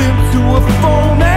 him to a phone.